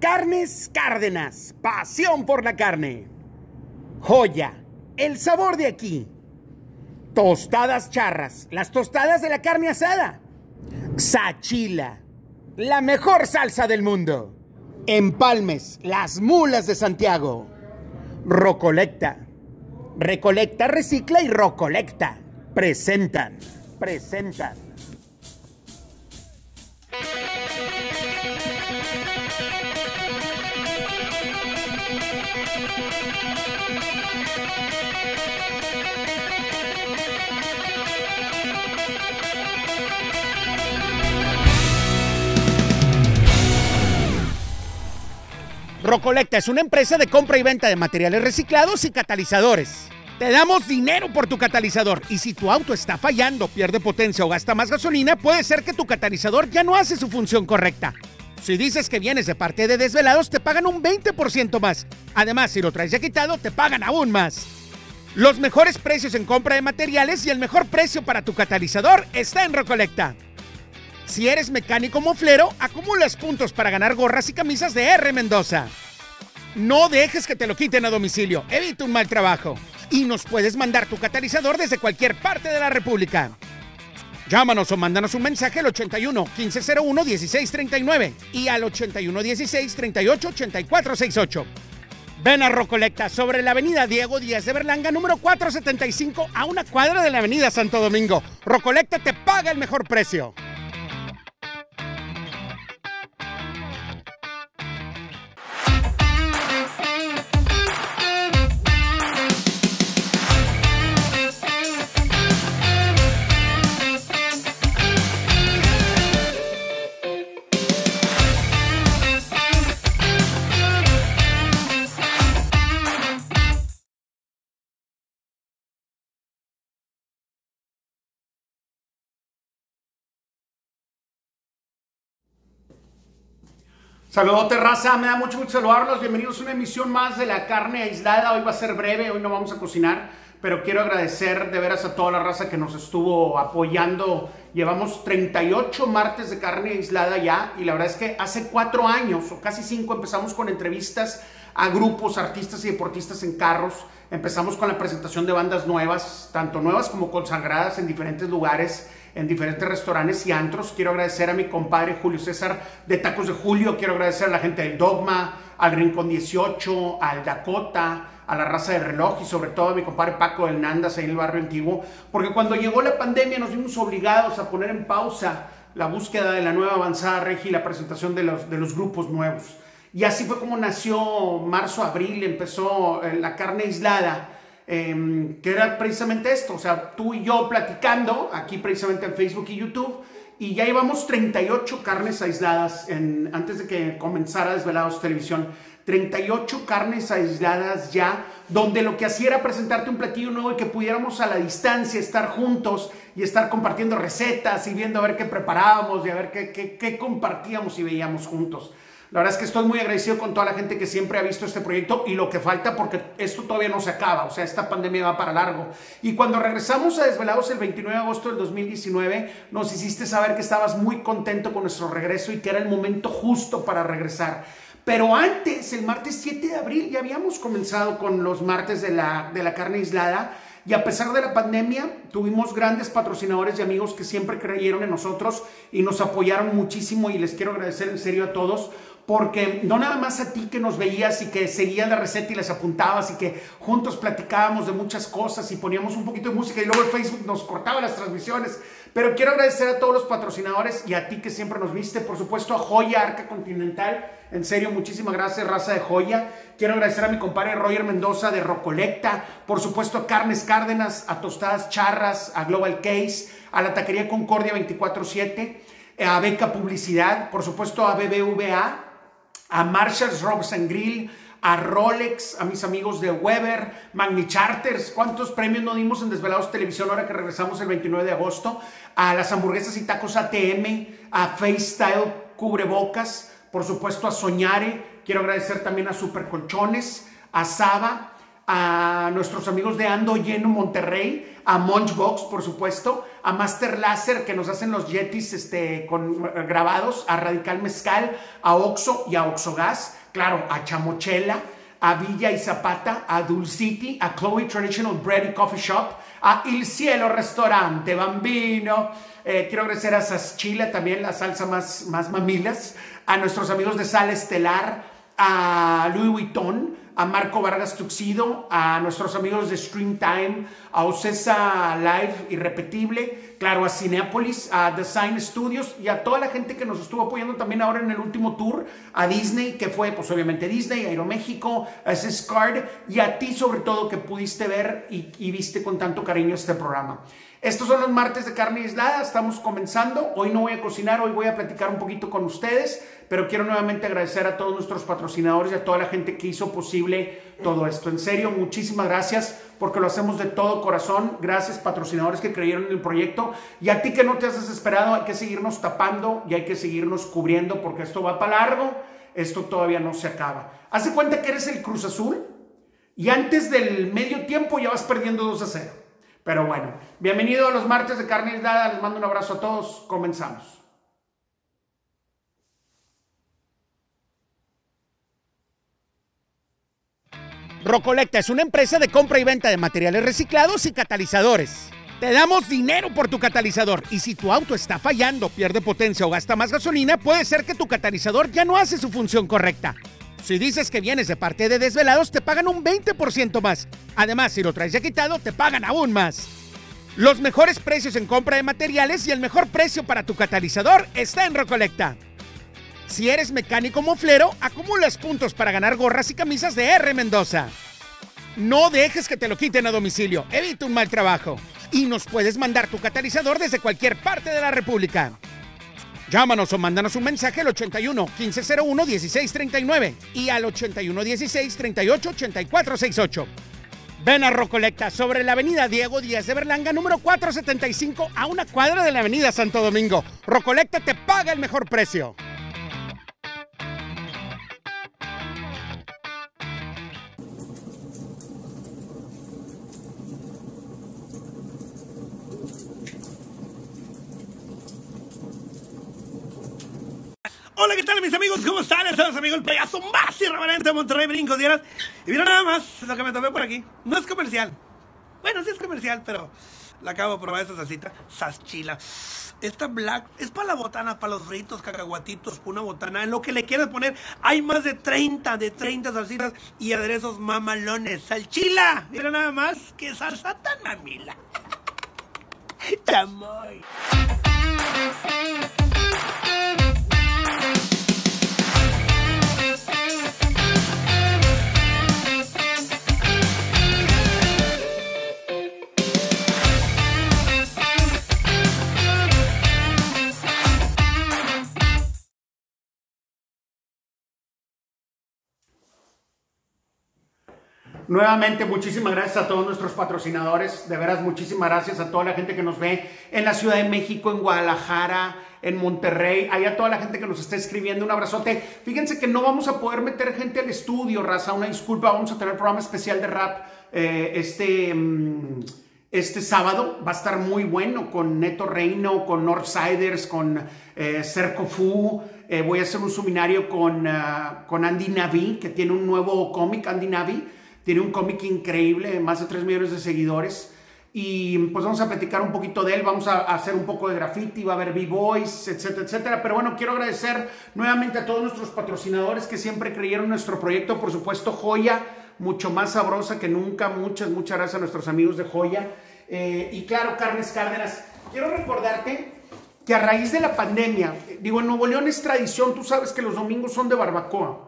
Carnes Cárdenas, pasión por la carne. Joya, el sabor de aquí. Tostadas Charras, las tostadas de la carne asada. Sachila, la mejor salsa del mundo. Empalmes, las mulas de Santiago. Recolecta. Recolecta, recicla y recolecta. Presentan. Recolecta es una empresa de compra y venta de materiales reciclados y catalizadores. Te damos dinero por tu catalizador y si tu auto está fallando, pierde potencia o gasta más gasolina, puede ser que tu catalizador ya no hace su función correcta. Si dices que vienes de parte de Desvelados, te pagan un 20% más. Además, si lo traes ya quitado, te pagan aún más. Los mejores precios en compra de materiales y el mejor precio para tu catalizador está en Recolecta. Si eres mecánico moflero, acumulas puntos para ganar gorras y camisas de R. Mendoza. No dejes que te lo quiten a domicilio, evita un mal trabajo. Y nos puedes mandar tu catalizador desde cualquier parte de la República. Llámanos o mándanos un mensaje al 81-1501-1639 y al 81-16-38-8468. Ven a Recolecta sobre la avenida Diego Díaz de Berlanga, número 475, a una cuadra de la avenida Santo Domingo. Recolecta te paga el mejor precio. Saludos, terraza, me da mucho gusto saludarlos. Bienvenidos a una emisión más de La Carne Aislada. Hoy va a ser breve, hoy no vamos a cocinar, pero quiero agradecer de veras a toda la raza que nos estuvo apoyando. Llevamos 38 martes de Carne Aislada ya, y la verdad es que hace 4 años, o casi 5, empezamos con entrevistas a grupos, artistas y deportistas en carros. Empezamos con la presentación de bandas nuevas, tanto nuevas como consagradas en diferentes lugares, en diferentes restaurantes y antros. Quiero agradecer a mi compadre Julio César de Tacos de Julio, quiero agradecer a la gente del Dogma, al Rincón 18, al Dakota, a La Raza del Reloj y sobre todo a mi compadre Paco Hernández ahí en el barrio antiguo, porque cuando llegó la pandemia nos vimos obligados a poner en pausa la búsqueda de la nueva avanzada regi y la presentación de los grupos nuevos. Y así fue como nació marzo, abril, empezó La Carne Aislada, que era precisamente esto, o sea, tú y yo platicando aquí precisamente en Facebook y YouTube, y ya llevamos 38 carnes aisladas, antes de que comenzara Desvelados Televisión, 38 carnes aisladas ya, donde lo que hacía era presentarte un platillo nuevo y que pudiéramos a la distancia estar juntos y estar compartiendo recetas y viendo a ver qué preparábamos y a ver qué compartíamos y veíamos juntos. La verdad es que estoy muy agradecido con toda la gente que siempre ha visto este proyecto y lo que falta, porque esto todavía no se acaba, o sea, esta pandemia va para largo. Y cuando regresamos a Desvelados el 29 de agosto del 2019, nos hiciste saber que estabas muy contento con nuestro regreso y que era el momento justo para regresar. Pero antes, el martes 7 de abril, ya habíamos comenzado con los martes de la carne aislada. Y a pesar de la pandemia, tuvimos grandes patrocinadores y amigos que siempre creyeron en nosotros y nos apoyaron muchísimo, y les quiero agradecer en serio a todos, porque no nada más a ti que nos veías y que seguías la receta y las apuntabas y que juntos platicábamos de muchas cosas y poníamos un poquito de música y luego el Facebook nos cortaba las transmisiones. Pero quiero agradecer a todos los patrocinadores y a ti que siempre nos viste, por supuesto a Joya Arca Continental. En serio, muchísimas gracias, raza de Joya. Quiero agradecer a mi compadre Roger Mendoza de Recolecta, por supuesto a Carnes Cárdenas, a Tostadas Charras, a Global Case, a la taquería Concordia 24-7, a Beca Publicidad, por supuesto a BBVA, a Marshalls, Robs and Grill, a Rolex, a mis amigos de Weber, Magni Charters. ¿Cuántos premios no dimos en Desvelados Televisión ahora que regresamos el 29 de agosto? A las Hamburguesas y Tacos ATM, a Face Style Cubrebocas, por supuesto a Soñare. Quiero agradecer también a Supercolchones, a Saba, a nuestros amigos de Ando Lleno Monterrey, a Munchbox, por supuesto, a Master Láser, que nos hacen los yetis grabados, a Radical Mezcal, a Oxo y a Oxogas, claro, a Chamochela, a Villa y Zapata, a Dulcity, a Chloe Traditional Bread y Coffee Shop, a Il Cielo Restaurante Bambino. Quiero agradecer a Sachila también, la salsa más mamilas, a nuestros amigos de Sal Estelar, a Louis Vuitton, a Marco Vargas Tuxido, a nuestros amigos de Stream Time, a Ocesa Live Irrepetible, claro, a Cinépolis, a Design Studios y a toda la gente que nos estuvo apoyando también ahora en el último tour, a Disney, que fue pues obviamente Disney, Aeroméxico, a Siscard y a ti sobre todo que pudiste ver y viste con tanto cariño este programa. Estos son los martes de carne aislada, estamos comenzando, hoy no voy a cocinar, hoy voy a platicar un poquito con ustedes, pero quiero nuevamente agradecer a todos nuestros patrocinadores y a toda la gente que hizo posible todo esto. En serio, muchísimas gracias porque lo hacemos de todo corazón, gracias patrocinadores que creyeron en el proyecto y a ti que no te has desesperado, hay que seguirnos tapando y hay que seguirnos cubriendo porque esto va para largo, esto todavía no se acaba. Haz de cuenta que eres el Cruz Azul y antes del medio tiempo ya vas perdiendo 2-0. Pero bueno, bienvenido a los martes de carne aislada, les mando un abrazo a todos, comenzamos. Recolecta es una empresa de compra y venta de materiales reciclados y catalizadores. Te damos dinero por tu catalizador y si tu auto está fallando, pierde potencia o gasta más gasolina, puede ser que tu catalizador ya no hace su función correcta. Si dices que vienes de parte de Desvelados, te pagan un 20% más. Además, si lo traes ya quitado, te pagan aún más. Los mejores precios en compra de materiales y el mejor precio para tu catalizador está en Recolecta. Si eres mecánico moflero, acumulas puntos para ganar gorras y camisas de R. Mendoza. No dejes que te lo quiten a domicilio, evita un mal trabajo. Y nos puedes mandar tu catalizador desde cualquier parte de la República. Llámanos o mándanos un mensaje al 81-1501-1639 y al 81-16-38-8468. Ven a Recolecta sobre la avenida Diego Díaz de Berlanga, número 475, a una cuadra de la avenida Santo Domingo. Recolecta te paga el mejor precio. Hola, ¿qué tal mis amigos? ¿Cómo están? Estamos amigos, el payaso más irreverente de Monterrey, Rincón 18. Y mira nada más lo que me tomé por aquí. No es comercial. Bueno, sí es comercial, pero la acabo de probar esta salsita. Sachila. Esta black es para la botana, para los fritos, cacahuatitos, una botana. En lo que le quieras poner, hay más de 30 salsitas y aderezos mamalones. Sachila. Mira nada más que salsa tan mamila. Chamoy. Nuevamente, muchísimas gracias a todos nuestros patrocinadores, de veras muchísimas gracias a toda la gente que nos ve en la Ciudad de México, en Guadalajara, en Monterrey, allá toda la gente que nos está escribiendo, un abrazote. Fíjense que no vamos a poder meter gente al estudio, raza, una disculpa, vamos a tener programa especial de rap este sábado, va a estar muy bueno con Neto Reino, con Northsiders, con Cerco Fu. Voy a hacer un seminario con Andy Naví, que tiene un nuevo cómic, Andy Naví. Tiene un cómic increíble, más de 3 millones de seguidores. Y pues vamos a platicar un poquito de él, vamos a hacer un poco de graffiti, va a haber b-boys, etcétera, etcétera. Pero bueno, quiero agradecer nuevamente a todos nuestros patrocinadores que siempre creyeron en nuestro proyecto. Por supuesto, Joya, mucho más sabrosa que nunca. Muchas gracias a nuestros amigos de Joya. Y claro, Carnes Cárdenas. Quiero recordarte que a raíz de la pandemia, digo, en Nuevo León es tradición, tú sabes que los domingos son de barbacoa.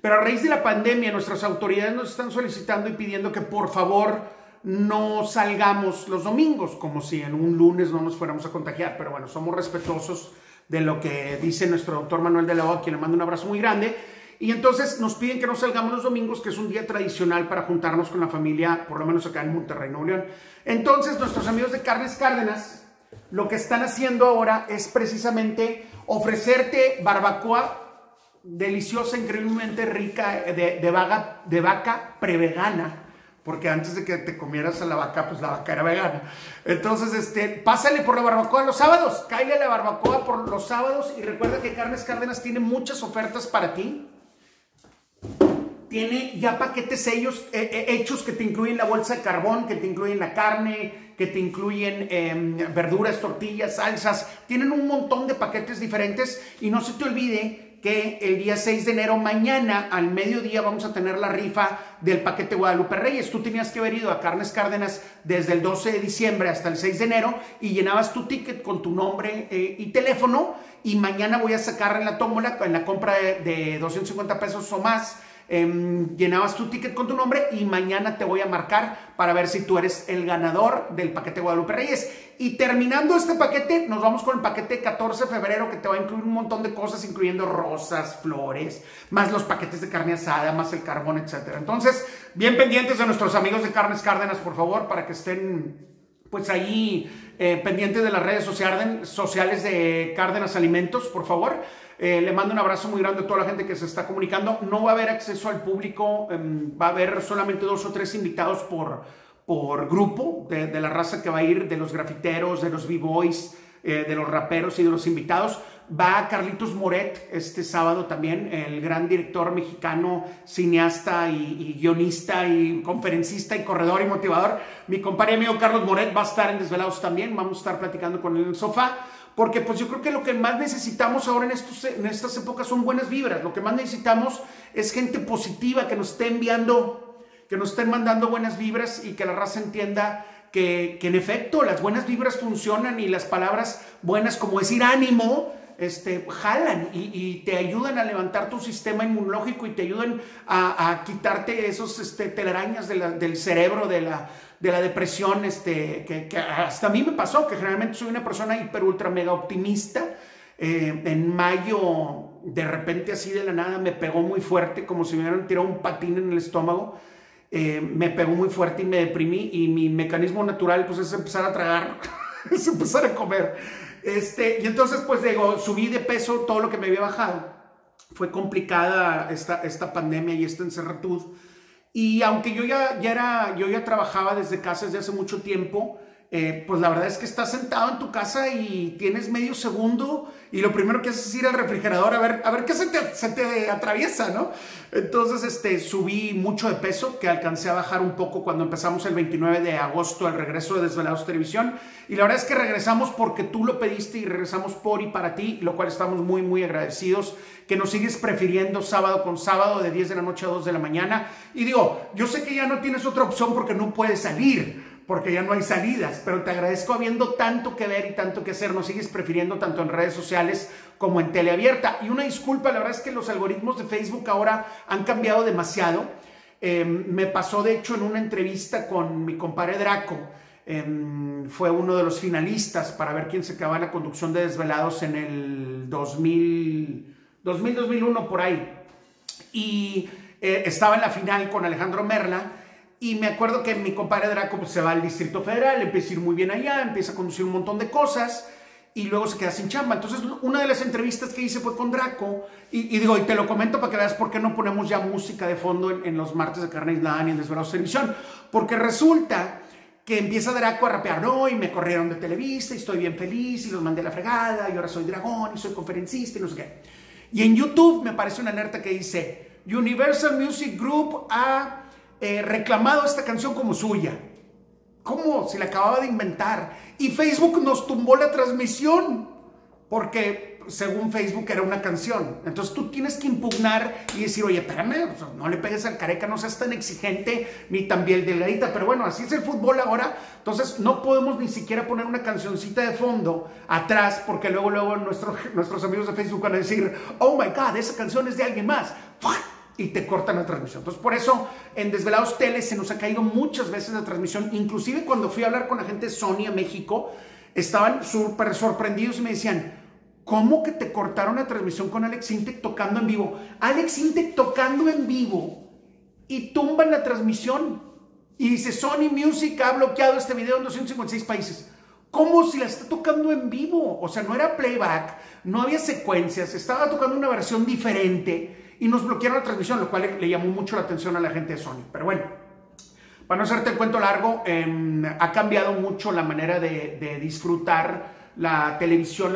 Pero a raíz de la pandemia, nuestras autoridades nos están solicitando y pidiendo que por favor no salgamos los domingos, como si en un lunes no nos fuéramos a contagiar. Pero bueno, somos respetuosos de lo que dice nuestro doctor Manuel de la O, a quien le mando un abrazo muy grande. Y entonces nos piden que no salgamos los domingos, que es un día tradicional para juntarnos con la familia, por lo menos acá en Monterrey, Nuevo León. Entonces, nuestros amigos de Carnes Cárdenas, lo que están haciendo ahora es precisamente ofrecerte barbacoa deliciosa, increíblemente rica, de vaca prevegana, porque antes de que te comieras a la vaca, pues la vaca era vegana. Entonces, pásale por la barbacoa los sábados, cáile a la barbacoa por los sábados, y recuerda que Carnes Cárdenas tiene muchas ofertas para ti. Tiene ya paquetes hechos que te incluyen la bolsa de carbón, que te incluyen la carne, que te incluyen verduras, tortillas, salsas. Tienen un montón de paquetes diferentes, y no se te olvide que el día 6 de enero, mañana, al mediodía, vamos a tener la rifa del paquete Guadalupe Reyes. Tú tenías que haber ido a Carnes Cárdenas desde el 12 de diciembre hasta el 6 de enero y llenabas tu ticket con tu nombre y teléfono, y mañana voy a sacar en la tómbola, en la compra de 250 pesos o más, llenabas tu ticket con tu nombre y mañana te voy a marcar para ver si tú eres el ganador del paquete Guadalupe Reyes. Y terminando este paquete, nos vamos con el paquete 14 de febrero, que te va a incluir un montón de cosas, incluyendo rosas, flores, más los paquetes de carne asada, más el carbón, etc. Entonces, bien pendientes de nuestros amigos de Carnes Cárdenas, por favor, para que estén pues ahí pendientes de las redes sociales de Cárdenas Alimentos, por favor. Le mando un abrazo muy grande a toda la gente que se está comunicando. No va a haber acceso al público, va a haber solamente 2 o 3 invitados por grupo de la raza que va a ir, de los grafiteros, de los b-boys, de los raperos y de los invitados. Va Carlitos Moret este sábado también, el gran director mexicano, cineasta y guionista y conferencista y corredor y motivador. Mi compadre y amigo Carlos Moret va a estar en Desvelados también, vamos a estar platicando con él en el sofá. Porque pues yo creo que lo que más necesitamos ahora en estas épocas son buenas vibras. Lo que más necesitamos es gente positiva que nos esté enviando, que nos estén mandando buenas vibras, y que la raza entienda que en efecto las buenas vibras funcionan, y las palabras buenas como decir ánimo, jalan y te ayudan a levantar tu sistema inmunológico, y te ayudan a quitarte esos telarañas del cerebro, de la depresión, que hasta a mí me pasó, que generalmente soy una persona hiper ultra mega optimista. En mayo, de repente, así de la nada, me pegó muy fuerte, como si me hubieran tirado un patín en el estómago. Me pegó muy fuerte y me deprimí, y mi mecanismo natural pues es empezar a tragar, es empezar a comer. Y entonces pues digo, subí de peso todo lo que me había bajado. Fue complicada esta pandemia y esta encerratud. Y aunque yo ya trabajaba desde casa desde hace mucho tiempo, pues la verdad es que estás sentado en tu casa y tienes medio segundo y lo primero que haces es ir al refrigerador a ver qué se te atraviesa, ¿no? Entonces subí mucho de peso, que alcancé a bajar un poco cuando empezamos el 29 de agosto el regreso de Desvelados Televisión, y la verdad es que regresamos porque tú lo pediste y regresamos por y para ti, lo cual estamos muy muy agradecidos que nos sigues prefiriendo sábado con sábado de 10 de la noche a 2 de la mañana. Y digo, yo sé que ya no tienes otra opción porque no puedes salir, porque ya no hay salidas, pero te agradezco habiendo tanto que ver y tanto que hacer, nos sigues prefiriendo tanto en redes sociales como en teleabierta. Y una disculpa, la verdad es que los algoritmos de Facebook ahora han cambiado demasiado. Me pasó de hecho en una entrevista con mi compadre Draco, fue uno de los finalistas para ver quién se quedaba en la conducción de Desvelados en el 2000, 2001 por ahí, y estaba en la final con Alejandro Merla. Y me acuerdo que mi compadre Draco pues se va al Distrito Federal, empieza a ir muy bien allá, empieza a conducir un montón de cosas y luego se queda sin chamba. Entonces, una de las entrevistas que hice fue con Draco. Y digo, y te lo comento para que veas por qué no ponemos ya música de fondo en los martes de Carne Aislada ni en Desvelados Televisión. Porque resulta que empieza Draco a rapear, no, y me corrieron de Televisa y estoy bien feliz y los mandé a la fregada y ahora soy dragón y soy conferencista y no sé qué. Y en YouTube me aparece una alerta que dice, Universal Music Group a... reclamado esta canción como suya. ¿Cómo? Se la acababa de inventar. Y Facebook nos tumbó la transmisión porque según Facebook era una canción. Entonces tú tienes que impugnar y decir, oye, espérame, no le pegues al careca, no seas tan exigente ni tan bien delgadita. Pero bueno, así es el fútbol ahora. Entonces no podemos ni siquiera poner una cancioncita de fondo atrás porque luego nuestros amigos de Facebook van a decir, oh my God, esa canción es de alguien más. Y te cortan la transmisión. Entonces por eso en Desvelados Tele se nos ha caído muchas veces la transmisión. Inclusive cuando fui a hablar con la gente de Sony a México, estaban súper sorprendidos y me decían, ¿cómo que te cortaron la transmisión con Alex Intec tocando en vivo? Alex Intec tocando en vivo y tumban la transmisión y dice, Sony Music ha bloqueado este video en 256 países. ¿Cómo si la está tocando en vivo? O sea, no era playback, no había secuencias, estaba tocando una versión diferente. Y nos bloquearon la transmisión, lo cual le llamó mucho la atención a la gente de Sony. Pero bueno, Para no hacerte el cuento largo, ha cambiado mucho la manera de disfrutar la televisión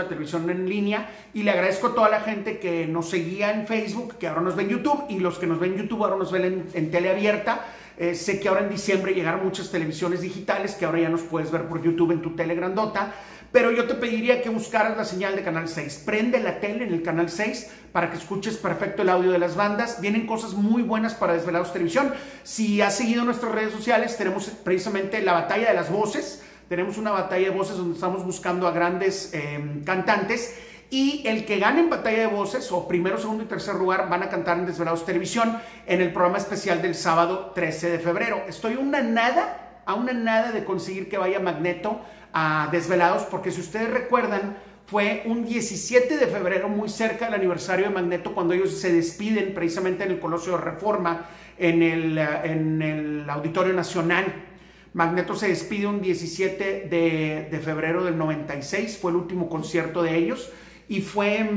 en línea, y le agradezco a toda la gente que nos seguía en Facebook, que ahora nos ve en YouTube, y los que nos ven en YouTube ahora nos ven en tele abierta. Sé que ahora en diciembre llegaron muchas televisiones digitales que ahora ya nos puedes ver por YouTube en tu tele grandota, pero yo te pediría que buscaras la señal de Canal 6. Prende la tele en el Canal 6 para que escuches perfecto el audio de las bandas. Vienen cosas muy buenas para Desvelados Televisión. Si has seguido nuestras redes sociales, tenemos precisamente la batalla de las voces. Tenemos una batalla de voces donde estamos buscando a grandes cantantes, y el que gane en batalla de voces, o primero, segundo y tercer lugar, van a cantar en Desvelados Televisión en el programa especial del sábado 13 de febrero. Estoy a una nada de conseguir que vaya Magneto a Desvelados, porque si ustedes recuerdan, fue un 17 de febrero, muy cerca del aniversario de Magneto, cuando ellos se despiden precisamente en el Colosio de Reforma, en el Auditorio Nacional. Magneto se despide un 17 de febrero del 96, fue el último concierto de ellos, y fue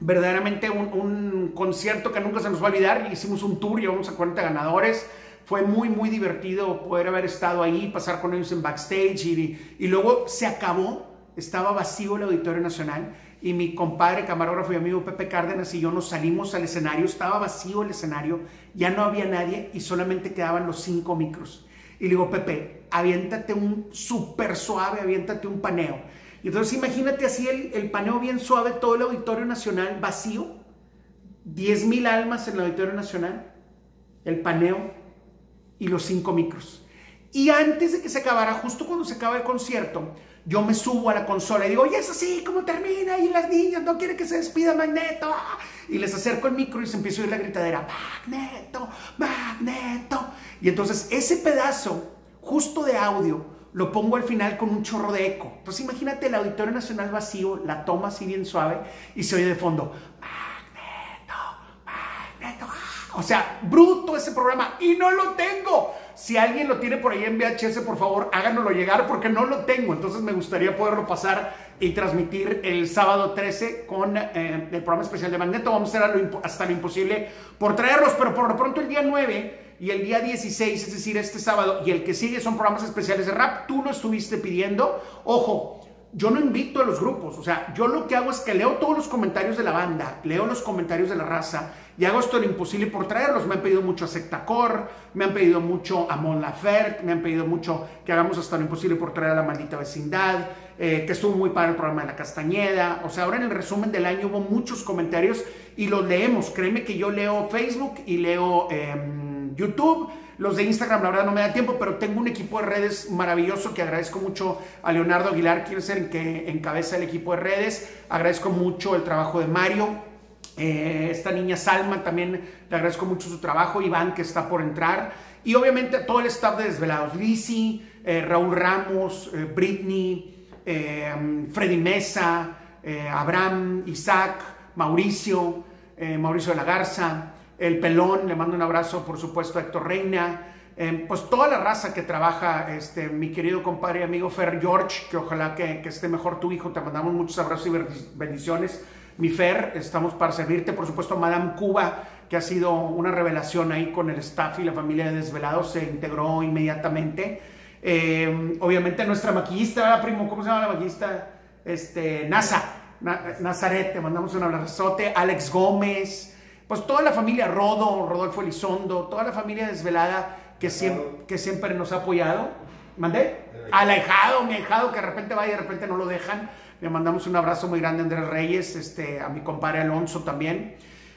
verdaderamente un concierto que nunca se nos va a olvidar. Hicimos un tour, llevamos a 40 ganadores, fue muy muy divertido poder haber estado ahí, pasar con ellos en backstage, y luego se acabó, estaba vacío el Auditorio Nacional, y mi compadre, camarógrafo y amigo Pepe Cárdenas y yo nos salimos al escenario, estaba vacío el escenario, ya no había nadie y solamente quedaban los 5 micros. Y le digo, Pepe, aviéntate un súper suave, aviéntate un paneo. Y entonces imagínate así el paneo bien suave, todo el Auditorio Nacional vacío, 10,000 almas en el Auditorio Nacional, el paneo y los 5 micros. Y antes de que se acabara, justo cuando se acaba el concierto, yo me subo a la consola y digo, oye, es así como termina, y las niñas no quieren que se despida Magneto. Y les acerco el micro y se empieza a oír la gritadera, Magneto, Magneto. Y entonces ese pedazo justo de audio lo pongo al final con un chorro de eco. Entonces imagínate el Auditorio Nacional vacío, la toma así bien suave y se oye de fondo, Magneto, Magneto. O sea, bruto ese programa, y no lo tengo. Si alguien lo tiene por ahí en VHS, por favor, háganoslo llegar porque no lo tengo. Entonces me gustaría poderlo pasar y transmitir el sábado 13 con el programa especial de Magneto. Vamos a hacer hasta lo imposible por traerlos, pero por lo pronto el día 9... y el día 16, es decir, este sábado, y el que sigue son programas especiales de rap. Tú lo estuviste pidiendo. Ojo, yo no invito a los grupos. O sea, yo lo que hago es que leo todos los comentarios de la banda, leo los comentarios de la raza, y hago esto lo imposible por traerlos. Me han pedido mucho a Sectacor, me han pedido mucho a Mon Laferte, me han pedido mucho que hagamos hasta lo imposible por traer a La Maldita Vecindad, que estuvo muy padre el programa de La Castañeda. O sea, ahora en el resumen del año hubo muchos comentarios y los leemos. Créeme que yo leo Facebook y leo YouTube, los de Instagram la verdad no me da tiempo, pero tengo un equipo de redes maravilloso que agradezco mucho a Leonardo Aguilar, quien es el que encabeza el equipo de redes. Agradezco mucho el trabajo de Mario, esta niña Salma también le agradezco mucho su trabajo, Iván que está por entrar, y obviamente a todo el staff de Desvelados, Lizzy, Raúl Ramos, Britney, Freddy Mesa, Abraham, Isaac, Mauricio, Mauricio de la Garza, El Pelón, le mando un abrazo, por supuesto a Héctor Reina, pues toda la raza que trabaja, mi querido compadre y amigo Fer George, que ojalá que esté mejor tu hijo, te mandamos muchos abrazos y bendiciones, mi Fer, estamos para servirte, por supuesto a Madame Cuba, que ha sido una revelación ahí con el staff y la familia de Desvelados, se integró inmediatamente, obviamente nuestra maquillista, ¿verdad, primo? ¿Cómo se llama la maquillista? Nazaret, te mandamos un abrazote, Alex Gómez, pues toda la familia Rodo, Rodolfo Elizondo, toda la familia desvelada que siempre nos ha apoyado. ¿Mandé? Al ahijado, mi ahijado que de repente va y de repente no lo dejan. Le mandamos un abrazo muy grande a Andrés Reyes, a mi compadre Alonso también.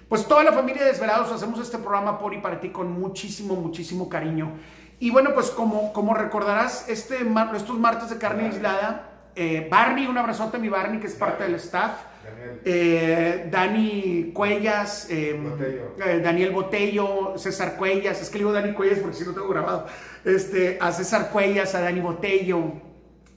Pues toda la familia de Desvelados hacemos este programa por y para ti con muchísimo, muchísimo cariño. Y bueno, pues como recordarás, estos martes de carne aislada, Barney, un abrazote a mi Barney, que es parte del staff. Dani Cuellas, Botello. Daniel Botello, César Cuellas, es que le digo Dani Cuellas porque si no tengo grabado, a César Cuellas, a Dani Botello,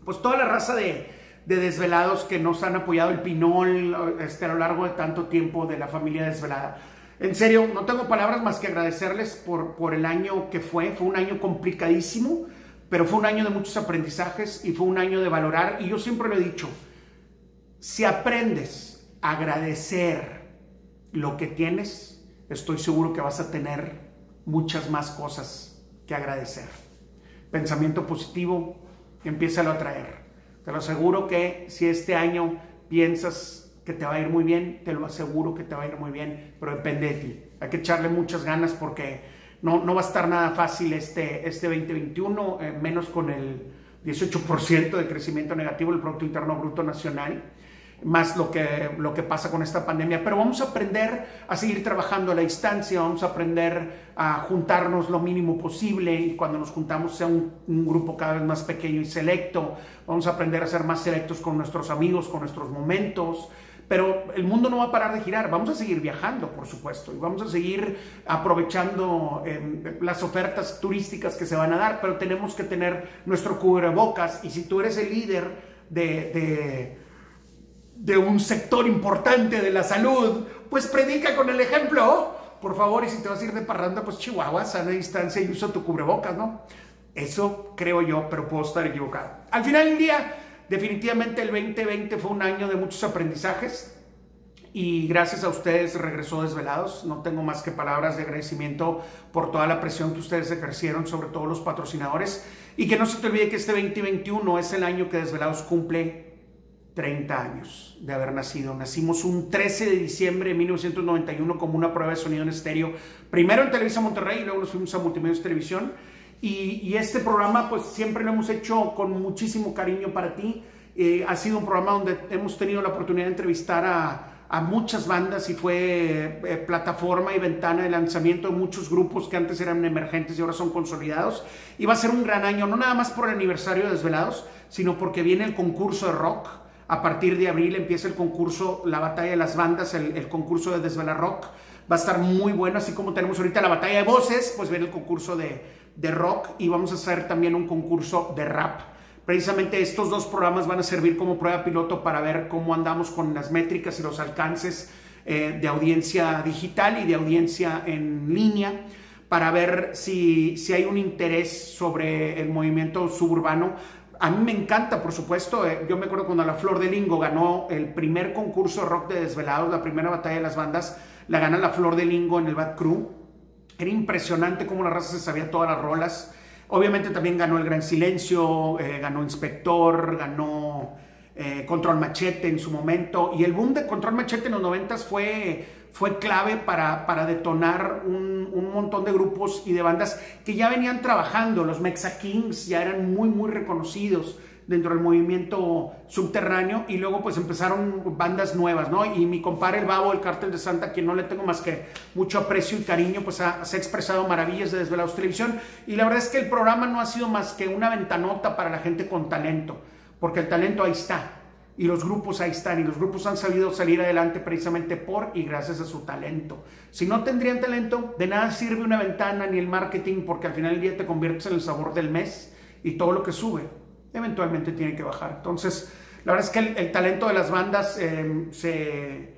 pues toda la raza de Desvelados que nos han apoyado, el Pinol, a lo largo de tanto tiempo de la familia Desvelada. En serio, no tengo palabras más que agradecerles por el año que fue un año complicadísimo, pero fue un año de muchos aprendizajes y fue un año de valorar, y yo siempre lo he dicho, si aprendes a agradecer lo que tienes, estoy seguro que vas a tener muchas más cosas que agradecer. pensamiento positivo, empiézalo a traer. Te lo aseguro que si este año piensas que te va a ir muy bien, te lo aseguro que te va a ir muy bien, pero depende de ti. Hay que echarle muchas ganas porque no va a estar nada fácil este 2021, menos con el 18% de crecimiento negativo del Producto Interno Bruto Nacional, más lo que pasa con esta pandemia. Pero vamos a aprender a seguir trabajando a la distancia, vamos a aprender a juntarnos lo mínimo posible, y cuando nos juntamos sea un grupo cada vez más pequeño y selecto. Vamos a aprender a ser más selectos con nuestros amigos, con nuestros momentos. Pero el mundo no va a parar de girar, vamos a seguir viajando, por supuesto, y vamos a seguir aprovechando las ofertas turísticas que se van a dar, pero tenemos que tener nuestro cubrebocas. Y si tú eres el líder de un sector importante de la salud, pues predica con el ejemplo, por favor. Y si te vas a ir de parranda, pues chihuahua, sana distancia y usa tu cubrebocas, ¿no? Eso creo yo, pero puedo estar equivocado. Al final del día, definitivamente el 2020 fue un año de muchos aprendizajes y gracias a ustedes regresó Desvelados. No tengo más que palabras de agradecimiento por toda la presión que ustedes ejercieron, sobre todo los patrocinadores. Y que no se te olvide que este 2021 es el año que Desvelados cumple 30 años de haber nacido. Nacimos un 13 de diciembre de 1991 como una prueba de sonido en estéreo, primero en Televisa Monterrey y luego nos fuimos a Multimedios Televisión. Y este programa pues siempre lo hemos hecho con muchísimo cariño para ti. Ha sido un programa donde hemos tenido la oportunidad de entrevistar a muchas bandas y fue plataforma y ventana de lanzamiento de muchos grupos que antes eran emergentes y ahora son consolidados. Y va a ser un gran año, no nada más por el aniversario de Desvelados, sino porque viene el concurso de rock. A partir de abril empieza el concurso, la batalla de las bandas, el concurso de Desvela Rock. Va a estar muy bueno, así como tenemos ahorita la batalla de voces, pues viene el concurso de rock y vamos a hacer también un concurso de rap. Precisamente estos dos programas van a servir como prueba piloto para ver cómo andamos con las métricas y los alcances de audiencia digital y de audiencia en línea, para ver si hay un interés sobre el movimiento suburbano. A mí me encanta, por supuesto. Yo me acuerdo cuando La Flor de Lingo ganó el primer concurso rock de Desvelados, la primera batalla de las bandas, la gana La Flor de Lingo en el Bad Crew. Era impresionante cómo la raza se sabía todas las rolas. Obviamente también ganó El Gran Silencio, ganó Inspector, ganó Control Machete en su momento. Y el boom de Control Machete en los 90s fue clave para detonar un montón de grupos y de bandas que ya venían trabajando. Los Mexa Kings ya eran muy, muy reconocidos dentro del movimiento subterráneo, y luego pues empezaron bandas nuevas, ¿no? Y mi compadre el Babo, el Cártel de Santa, quien no le tengo más que mucho aprecio y cariño, pues se ha expresado maravillas de Desvelados Televisión, y la verdad es que el programa no ha sido más que una ventanota para la gente con talento, porque el talento ahí está, y los grupos ahí están, y los grupos han sabido salir adelante precisamente por y gracias a su talento. Si no tendrían talento, de nada sirve una ventana ni el marketing, porque al final del día te conviertes en el sabor del mes, y todo lo que sube eventualmente tiene que bajar. Entonces, la verdad es que el talento de las bandas se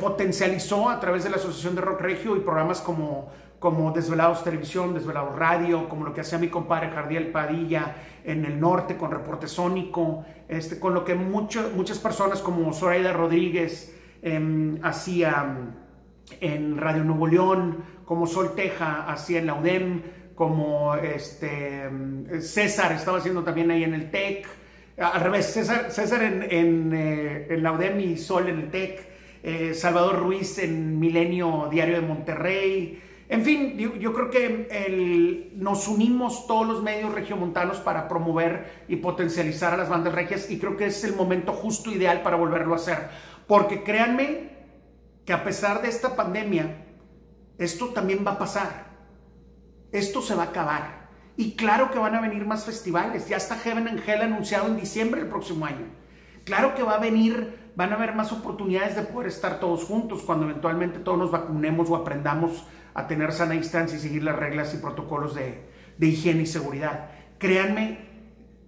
potencializó a través de la Asociación de Rock Regio y programas como Desvelados Televisión, Desvelados Radio, como lo que hacía mi compadre Jardiel Padilla en el norte con Reporte Sónico, con lo que muchas personas como Zoraida Rodríguez hacía en Radio Nuevo León, como Sol Teja hacía en la UDEM, como César estaba haciendo también ahí en el TEC, al revés, César en la UDEM y Sol en el TEC, Salvador Ruiz en Milenio Diario de Monterrey. En fin, yo creo que nos unimos todos los medios regiomontanos para promover y potencializar a las bandas regias, y creo que es el momento justo ideal para volverlo a hacer, porque créanme que a pesar de esta pandemia, esto también va a pasar. Esto se va a acabar. Y claro que van a venir más festivales. Ya está Heaven and Hell anunciado en diciembre del próximo año. Claro que van a haber más oportunidades de poder estar todos juntos cuando eventualmente todos nos vacunemos o aprendamos a tener sana distancia y seguir las reglas y protocolos de higiene y seguridad. Créanme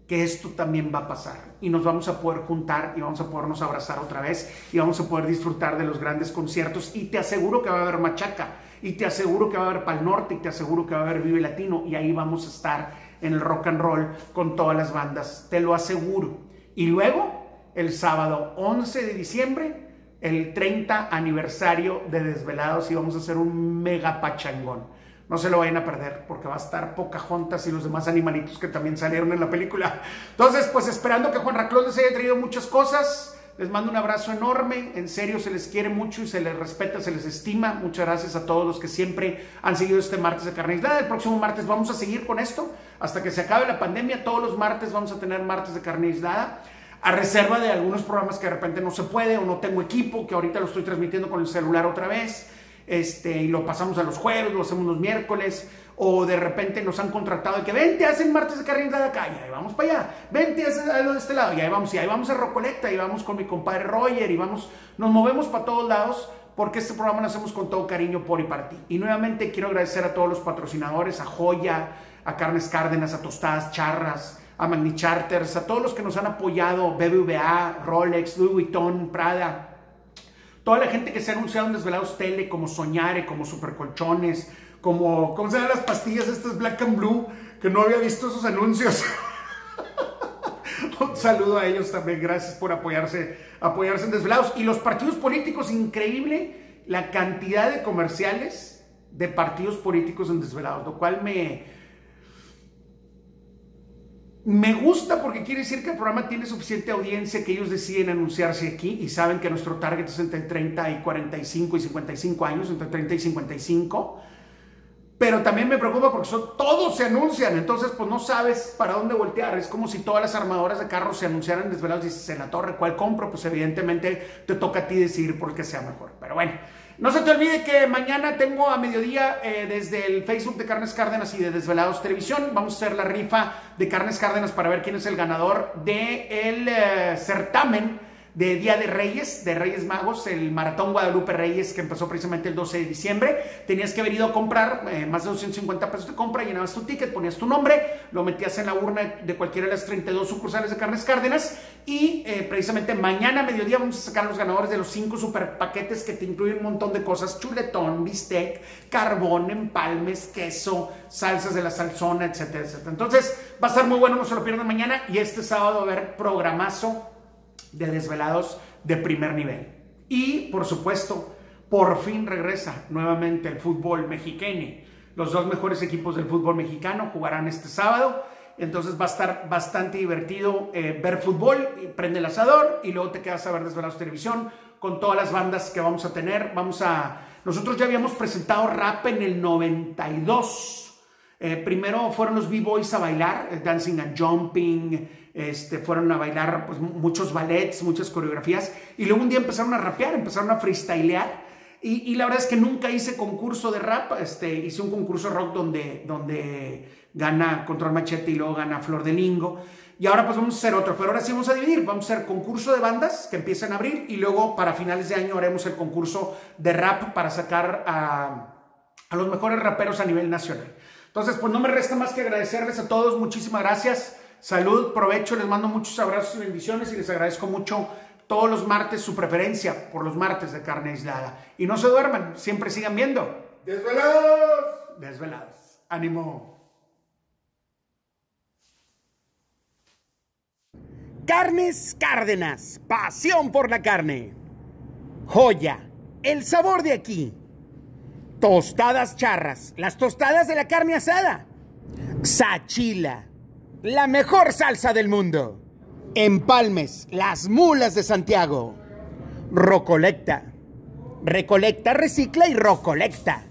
que esto también va a pasar. Y nos vamos a poder juntar y vamos a podernos abrazar otra vez y vamos a poder disfrutar de los grandes conciertos. Y te aseguro que va a haber machaca. Y te aseguro que va a haber Pal Norte, y te aseguro que va a haber Vive Latino, y ahí vamos a estar en el rock and roll con todas las bandas, te lo aseguro. Y luego, el sábado 11 de diciembre, el 30 aniversario de Desvelados, y vamos a hacer un mega pachangón. No se lo vayan a perder, porque va a estar Pocahontas y los demás animalitos que también salieron en la película. Entonces, pues esperando que Juan Raclón les haya traído muchas cosas. Les mando un abrazo enorme, en serio, se les quiere mucho y se les respeta, se les estima. Muchas gracias a todos los que siempre han seguido este martes de carne aislada. El próximo martes vamos a seguir con esto hasta que se acabe la pandemia. Todos los martes vamos a tener martes de carne aislada, a reserva de algunos programas que de repente no se puede o no tengo equipo, que ahorita lo estoy transmitiendo con el celular otra vez. Y lo pasamos a los jueves, lo hacemos los miércoles, o de repente nos han contratado de que vente, hacen martes de carne de acá, y ahí vamos para allá, vente, hacen algo de este lado, y ahí vamos a Recolecta, y vamos con mi compadre Roger, y vamos, nos movemos para todos lados, porque este programa lo hacemos con todo cariño por y para ti. Y nuevamente quiero agradecer a todos los patrocinadores, a Joya, a Carnes Cárdenas, a Tostadas Charras, a Magni Charters, a todos los que nos han apoyado, BBVA, Rolex, Louis Vuitton, Prada. Toda la gente que se ha anunciado en Desvelados Tele, como Soñare, como Supercolchones, como... ¿Cómo se llaman las pastillas? Estas es Black and Blue, que no había visto esos anuncios. Un saludo a ellos también. Gracias por apoyarse en Desvelados. Y los partidos políticos, increíble la cantidad de comerciales de partidos políticos en Desvelados, lo cual me gusta, porque quiere decir que el programa tiene suficiente audiencia que ellos deciden anunciarse aquí y saben que nuestro target es entre 30 y 45 y 55 años, entre 30 y 55. Pero también me preocupa porque todos se anuncian, entonces pues no sabes para dónde voltear. Es como si todas las armadoras de carros se anunciaran Desvelados y dices, en la torre, ¿cuál compro? Pues evidentemente te toca a ti decidir por el que sea mejor. Pero bueno, no se te olvide que mañana tengo a mediodía desde el Facebook de Carnes Cárdenas y de Desvelados Televisión. Vamos a hacer la rifa de Carnes Cárdenas para ver quién es el ganador del certamen de Día de Reyes Magos, el Maratón Guadalupe Reyes, que empezó precisamente el 12 de diciembre. Tenías que haber ido a comprar más de 250 pesos de compra, llenabas tu ticket, ponías tu nombre, lo metías en la urna de cualquiera de las 32 sucursales de Carnes Cárdenas y precisamente mañana a mediodía vamos a sacar los ganadores de los 5 super paquetes que te incluyen un montón de cosas: chuletón, bistec, carbón, empalmes, queso, salsas de la salsona, etcétera, etcétera. Entonces va a estar muy bueno, no se lo pierdan mañana, y este sábado va a haber programazo de Desvelados de primer nivel. Y por supuesto, por fin regresa nuevamente el fútbol mexicano. Los dos mejores equipos del fútbol mexicano jugarán este sábado, entonces va a estar bastante divertido ver fútbol, prende el asador y luego te quedas a ver Desvelados Televisión con todas las bandas que vamos a tener. Nosotros ya habíamos presentado rap en el 92. Primero fueron los B-Boys a bailar, Dancing and Jumping, fueron a bailar pues, muchos ballets, muchas coreografías, y luego un día empezaron a rapear, empezaron a freestylear, y la verdad es que nunca hice concurso de rap. Hice un concurso rock donde gana Control Machete y luego gana Flor de Lingo, y ahora pues vamos a hacer otro, pero ahora sí vamos a dividir, vamos a hacer concurso de bandas que empieza en abril, y luego para finales de año haremos el concurso de rap para sacar a los mejores raperos a nivel nacional. Entonces, pues no me resta más que agradecerles a todos. Muchísimas gracias. Salud, provecho. Les mando muchos abrazos y bendiciones y les agradezco mucho todos los martes su preferencia por los martes de carne aislada. Y no se duerman, siempre sigan viendo Desvelados. Desvelados. Ánimo. Carnes Cárdenas, pasión por la carne. Joya, el sabor de aquí. Tostadas Charras, las tostadas de la carne asada. Sachila, la mejor salsa del mundo. Empalmes, las mulas de Santiago. Recolecta, recolecta, recicla y recolecta.